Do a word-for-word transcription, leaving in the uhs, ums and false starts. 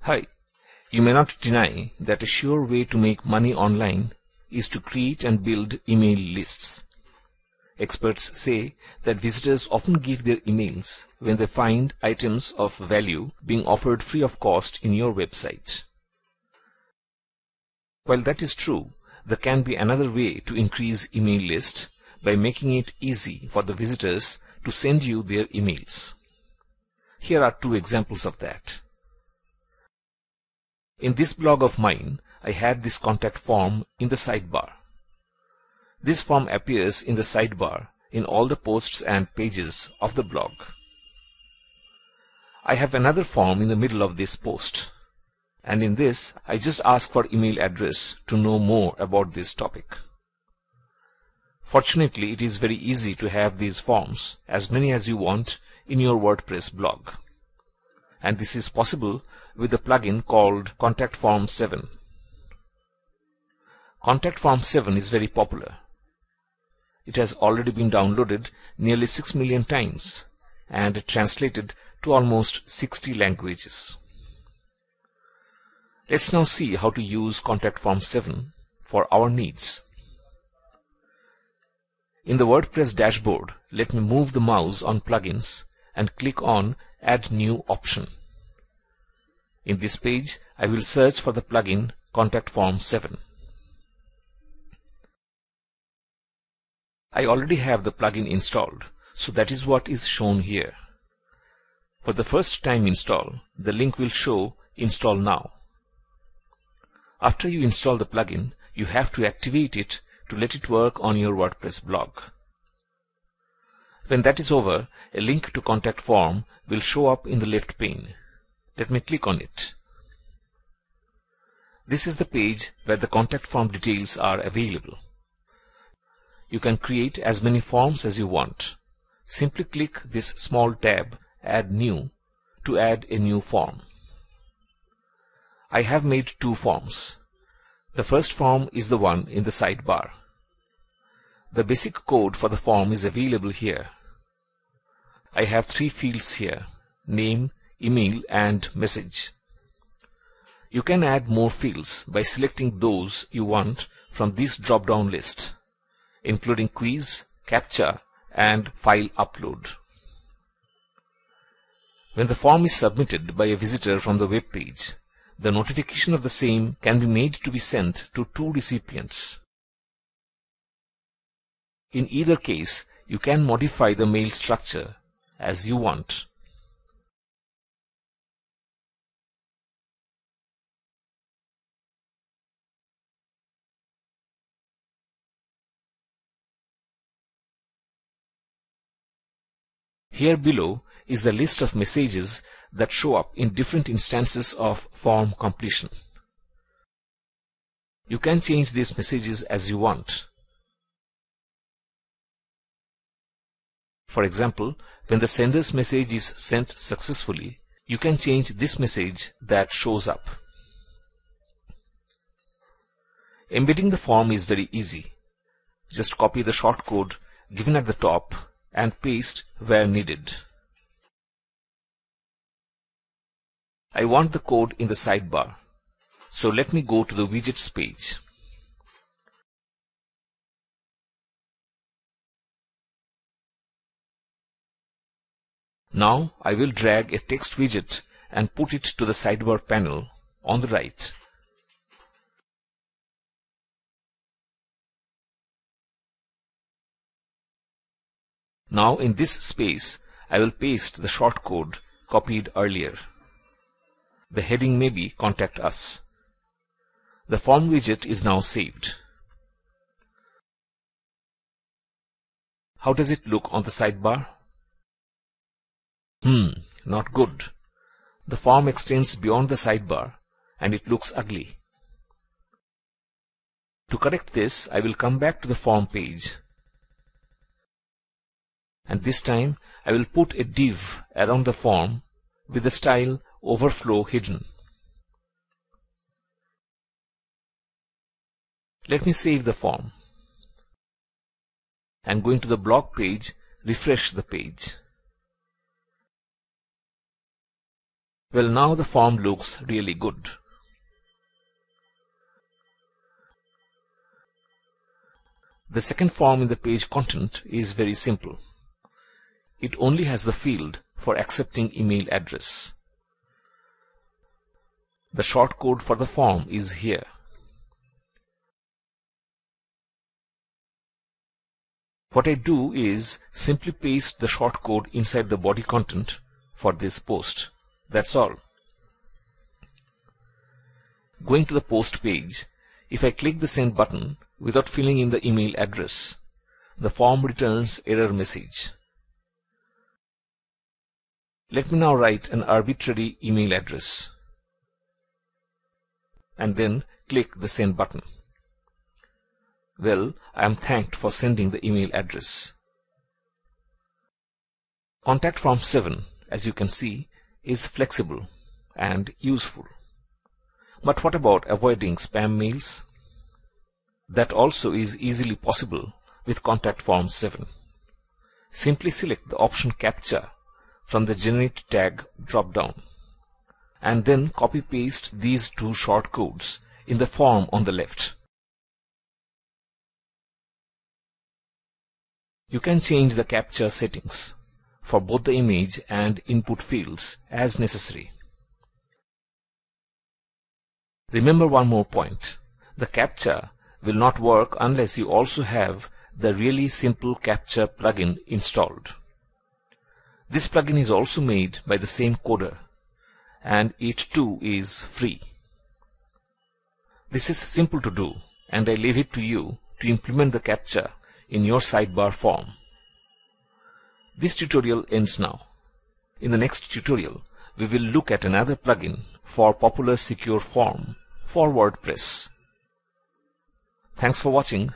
Hi, you may not deny that a sure way to make money online is to create and build email lists. Experts say that visitors often give their emails when they find items of value being offered free of cost in your website. While that is true, there can be another way to increase email list by making it easy for the visitors to send you their emails. Here are two examples of that. In this blog of mine, I had this contact form in the sidebar. This form appears in the sidebar in all the posts and pages of the blog. I have another form in the middle of this post, and in this I just ask for email address to know more about this topic. Fortunately, it is very easy to have these forms, as many as you want, in your WordPress blog. And this is possible with a plugin called Contact Form seven. Contact Form seven is very popular. It has already been downloaded nearly six million times and translated to almost sixty languages. Let's now see how to use Contact Form seven for our needs. In the WordPress dashboard, let me move the mouse on plugins and click on Add New option. In this page, I will search for the plugin Contact Form seven. I already have the plugin installed, so that is what is shown here. For the first time install, the link will show Install Now. After you install the plugin, you have to activate it to let it work on your WordPress blog. When that is over, a link to Contact Form will show up in the left pane. Let me click on it. This is the page where the contact form details are available. You can create as many forms as you want. Simply click this small tab, Add New, to add a new form. I have made two forms. The first form is the one in the sidebar. The basic code for the form is available here. I have three fields here: name, email, and message. You can add more fields by selecting those you want from this drop-down list, including quiz, captcha, and file upload. When the form is submitted by a visitor from the web page, the notification of the same can be made to be sent to two recipients. In either case, you can modify the mail structure as you want. Here below is the list of messages that show up in different instances of form completion. You can change these messages as you want. For example, when the sender's message is sent successfully, you can change this message that shows up. Embedding the form is very easy. Just copy the shortcode given at the top and paste where needed. I want the code in the sidebar, so let me go to the widgets page. Now I will drag a text widget and put it to the sidebar panel on the right. Now in this space, I will paste the shortcode copied earlier. The heading may be Contact Us. The form widget is now saved. How does it look on the sidebar? Hmm, not good. The form extends beyond the sidebar and it looks ugly. To correct this, I will come back to the form page. and this time I will put a div around the form with the style overflow hidden. Let me save the form and going to the blog page, refresh the page. Well, now the form looks really good. The second form in the page content is very simple. It only has the field for accepting email address. The short code for the form is here. What I do is simply paste the short code inside the body content for this post. That's all. Going to the post page, if I click the send button without filling in the email address, the form returns error message. Let me now write an arbitrary email address and then click the send button. Well, I am thanked for sending the email address. Contact Form seven, as you can see, is flexible and useful. But what about avoiding spam mails? That also is easily possible with Contact Form seven. Simply select the option Captcha from the Generate tag drop-down and then copy-paste these two short codes in the form on the left. You can change the Captcha settings for both the image and input fields as necessary. Remember one more point. The Captcha will not work unless you also have the really simple Captcha plugin installed. This plugin is also made by the same coder and it too is free. This is simple to do and I leave it to you to implement the Captcha in your sidebar form. This tutorial ends now. In the next tutorial, we will look at another plugin for popular secure form for WordPress. Thanks for watching.